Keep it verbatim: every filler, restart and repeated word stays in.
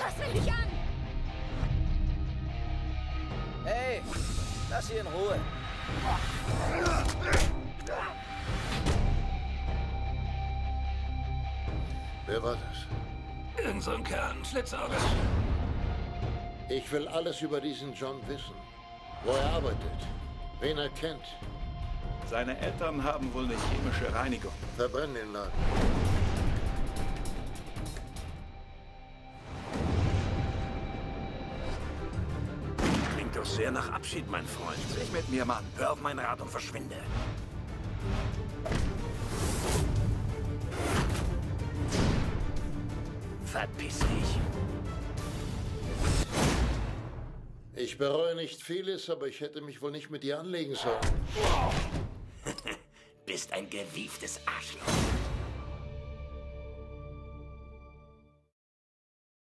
Fass mich nicht an! Hey, lass sie in Ruhe. Wer war das? Irgend so ein Kerl, ein Schlitzauge. Ich will alles über diesen John wissen. Wo er arbeitet, wen er kennt. Seine Eltern haben wohl eine chemische Reinigung. Verbrenn den Laden. Klingt doch sehr nach Abschied, mein Freund. Sprich mit mir, Mann. Hör auf mein Rad und verschwinde. Verpiss dich. Ich bereue nicht vieles, aber ich hätte mich wohl nicht mit dir anlegen sollen. Wow. Bist ein gewieftes Arschloch.